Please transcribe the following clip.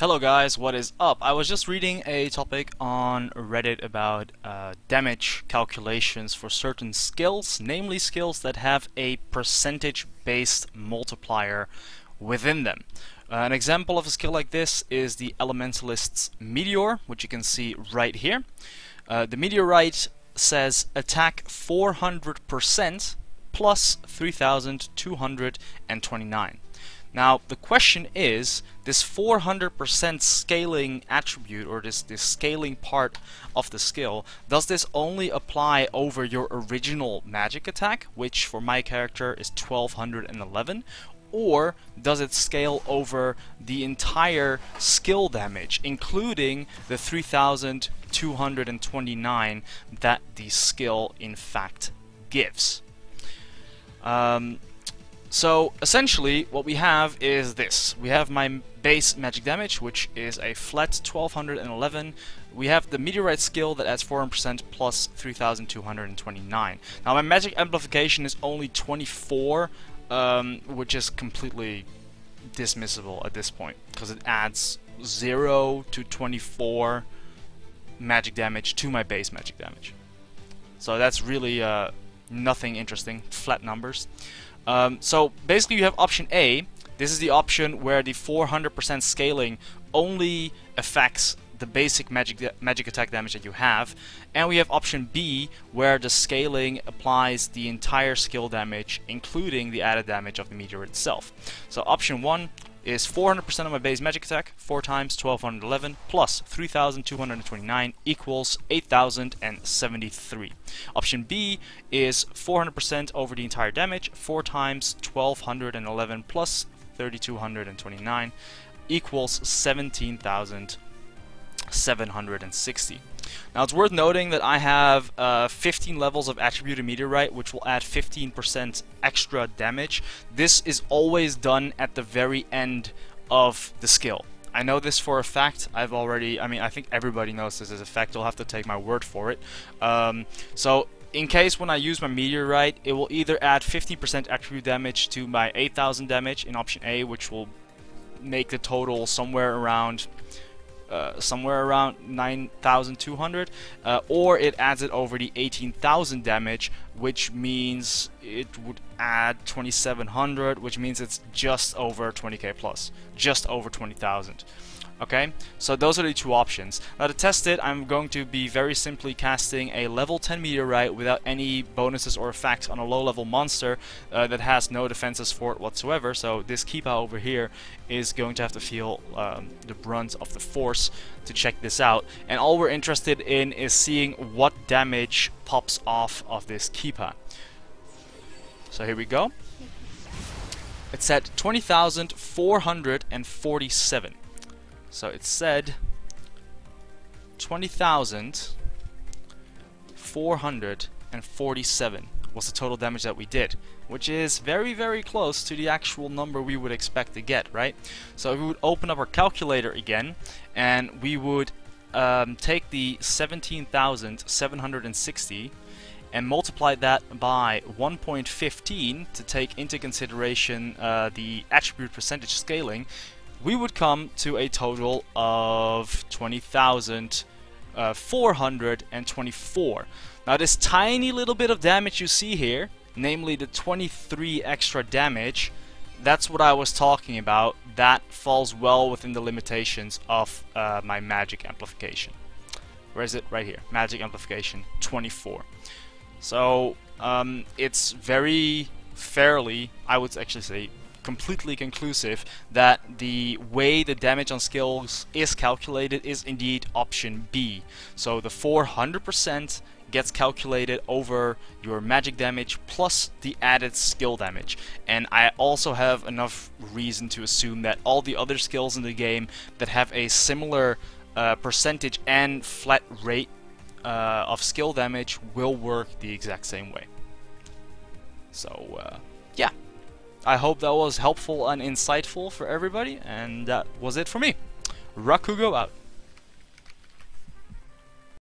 Hello guys, what is up? I was just reading a topic on Reddit about damage calculations for certain skills, namely skills that have a percentage-based multiplier within them. An example of a skill like this is the Elementalist's Meteor, which you can see right here. The Meteorite says attack 400% plus 3,229. Now, the question is, this 400% scaling attribute, or this scaling part of the skill, does this only apply over your original magic attack, which for my character is 1211, or does it scale over the entire skill damage, including the 3,229 that the skill in fact gives? So essentially what we have is this. We have my base magic damage, which is a flat 1211. We have the Meteorite skill that adds 400% plus 3229. Now my magic amplification is only 24, which is completely dismissible at this point, because it adds 0 to 24 magic damage to my base magic damage. So that's really nothing interesting, flat numbers. So basically you have option A. This is the option where the 400% scaling only affects the basic magic attack damage that you have. And we have option B, where the scaling applies the entire skill damage, including the added damage of the meteor itself. So option 1 is 400% of my base magic attack, 4 times 1211 plus 3229 equals 8073. Option B is 400% over the entire damage, 4 times 1211 plus 3229 equals 17,760. Now it's worth noting that I have 15 levels of attributed meteorite, which will add 15% extra damage. This is always done at the very end of the skill. I know this for a fact. I've already, I mean, I think everybody knows this is a fact. You'll have to take my word for it. So in case when I use my meteorite, it will either add 50% attribute damage to my 8,000 damage in option A, which will make the total somewhere around 9,200, or it adds it over the 18,000 damage, which means it would add 2,700, which means it's just over 20k plus, just over 20,000. Okay, so those are the two options. Now to test it, I'm going to be very simply casting a level 10 meteorite without any bonuses or effects on a low level monster that has no defenses for it whatsoever. So this Keepa over here is going to have to feel the brunt of the force to check this out. And all we're interested in is seeing what damage pops off of this Keepa. So here we go. It's at 20,447. So it said 20,447 was the total damage that we did, which is very, very close to the actual number we would expect to get, right? So we would open up our calculator again, and we would take the 17,760 and multiply that by 1.15 to take into consideration the attribute percentage scaling. We would come to a total of 20,424. Now this tiny little bit of damage you see here, namely the 23 extra damage, that's what I was talking about. That falls well within the limitations of my magic amplification. Where is it? Right here. Magic amplification 24. So it's very fairly, I would actually say, completely conclusive that the way the damage on skills is calculated is indeed option B. So the 400% gets calculated over your magic damage plus the added skill damage. And I also have enough reason to assume that all the other skills in the game that have a similar percentage and flat rate of skill damage will work the exact same way. So yeah. I hope that was helpful and insightful for everybody, and that was it for me. Rakugo out.